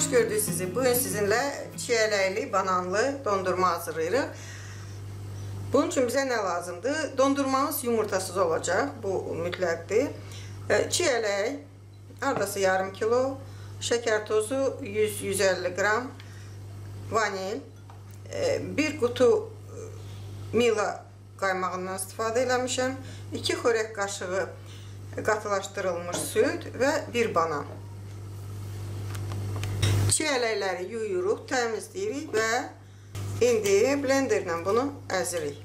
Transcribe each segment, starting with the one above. Hoş gördük sizi. Bugün sizinle çiyələkli, bananlı dondurma hazırlayırıq. Bunun için bize ne lazımdır? Dondurmamız yumurtasız olacak. Bu mütləqdir. Çiyələk, haradasa yarım kilo, şeker tozu 100-150 gram, vanil, bir qutu mila qaymağından istifadə eləmişəm, 2 xörək qaşığı qatılaşdırılmış süd və 1 banan. Çiyələkləri yuyuruq, təmizləyirik və indi blenderlə bunu əzirik.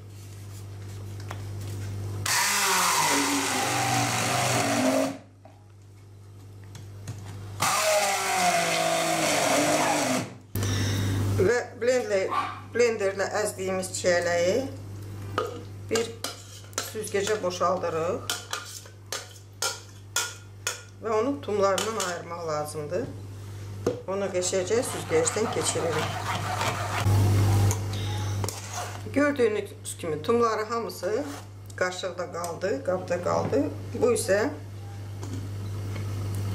Və blenderlə əzdiyimiz çiyələyi bir süzgecə boşaldırıq və onu tumlarından ayırmaq lazımdır. Onu geçireceği süzgeçten geçirelim. Gördüğünüz gibi tumları hamısı kaşıqda kaldı, qabda kaldı. Bu ise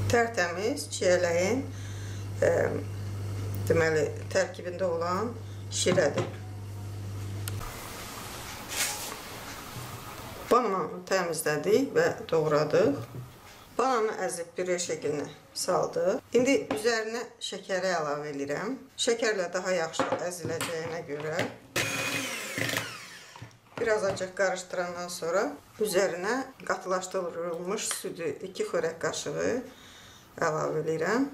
tertemiz çiyələyin deməli, tərkibində olan şirədir. Bananı təmizlədik və doğradıq. Bananı əzib püre şəklinə saldıq. İndi üzərinə şəkəri əlavə edirəm. Şəkərlə daha yaxşı əziləcəyinə görə biraz acıq qarışdırandan sonra üzərinə qatılaşdırılmış südü 2 xörək qaşığı əlavə edirəm.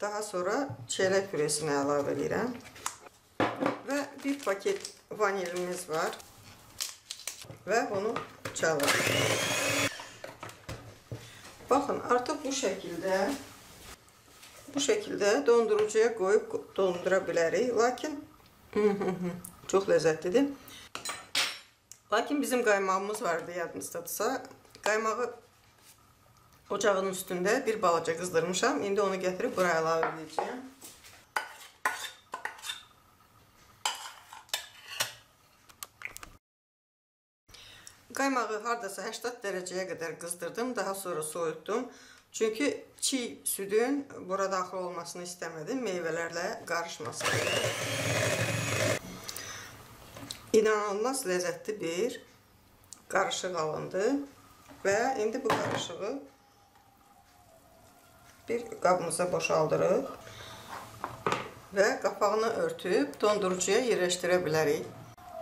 Daha sonra çiyələk püresini əlavə edirəm. Və bir paket vanilimiz var. Və bunu çalırıq. Bakın artık bu şekilde dondurucuya koyup dondurabiliriz. Lakin çok lezzetlidir. Lakin bizim qaymağımız vardı yadınızdadırsa. Qaymağı ocağın üstünde bir balaca kızdırmışam. İndi onu getirip buraya əlavə edeceğim. Qaymağı haradasa 80 dərəcəyə qədər qızdırdım, daha sonra soyutdum. Çünki çiy südün bura daxil olmasını istəmədim, meyvələrlə qarışmasın. İnanılmaz lezzetli bir qarışıq alındı. Və indi bu qarışığı bir qabımıza boşaldırıq. Və qapağını örtüb dondurucuya yerləşdirə bilərik.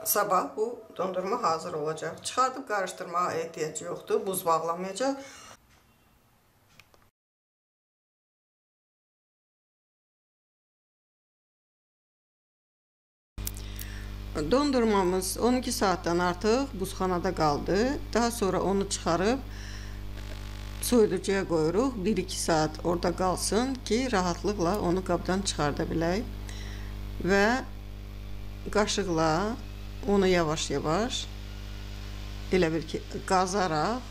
Sabah bu dondurma hazır olacaq. Çıxardıb qarışdırmağa ehtiyac yoxdur. Buz bağlamayacaq. Dondurmamız 12 saatdən artıq buzxanada qaldı. Daha sonra onu çıxarıb soyuducuya qoyuruq. 1-2 saat orada qalsın ki, rahatlıqla onu qabdan çıxarda bilək. Və qaşıqla onu yavaş-yavaş elə bir ki qazaraq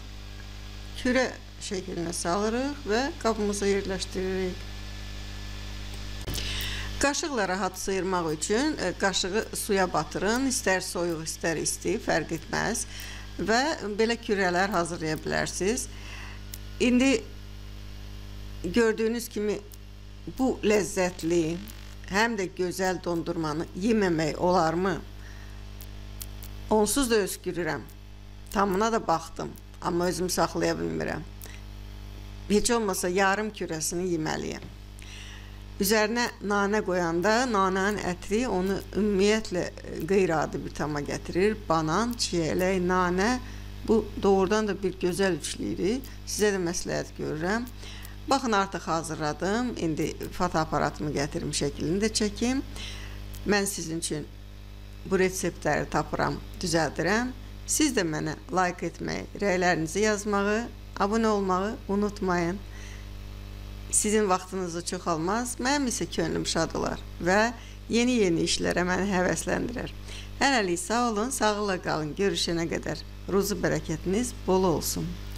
kürə şəklinə salırıq və qabımıza yerləşdiririk. Qaşıqla rahat sıyırmaq üçün qaşığı suya batırın, istər soyuq, istər isti, fərq etməz və belə kürələr hazırlaya bilərsiniz. İndi gördüyünüz kimi bu ləzzətli, həm də gözəl dondurmanı yeməmək olarmı? Onsuz da öskürürəm. Tamına da baxdım, amma özümü saxlaya bilmirəm. Heç olmasa yarım kürəsini yeməliyəm. Üzərinə nanə qoyanda nanənin ətri onu ümumiyyətlə qeyri-adi bir tama gətirir. Banan, çiyələk, nanə bu doğrudan da bir gözəl üçlüdür. Sizə də məsləhət görürəm. Baxın artıq hazırladım. İndi fotoaparatımı gətirim, şəklini də çəkim. Mən sizin üçün bu reseptləri tapıram, düzəldirəm. Siz də mənə like etməyi, rəylərinizi yazmağı, abunə olmağı unutmayın. Sizin vaxtınızı çox almaz, mənim isə könlüm şad olar və yeni-yeni işlərə məni həvəsləndirər. Hələlik sağ olun, sağlıqla qalın, görüşənə qədər. Ruzu bərəkətiniz bol olsun.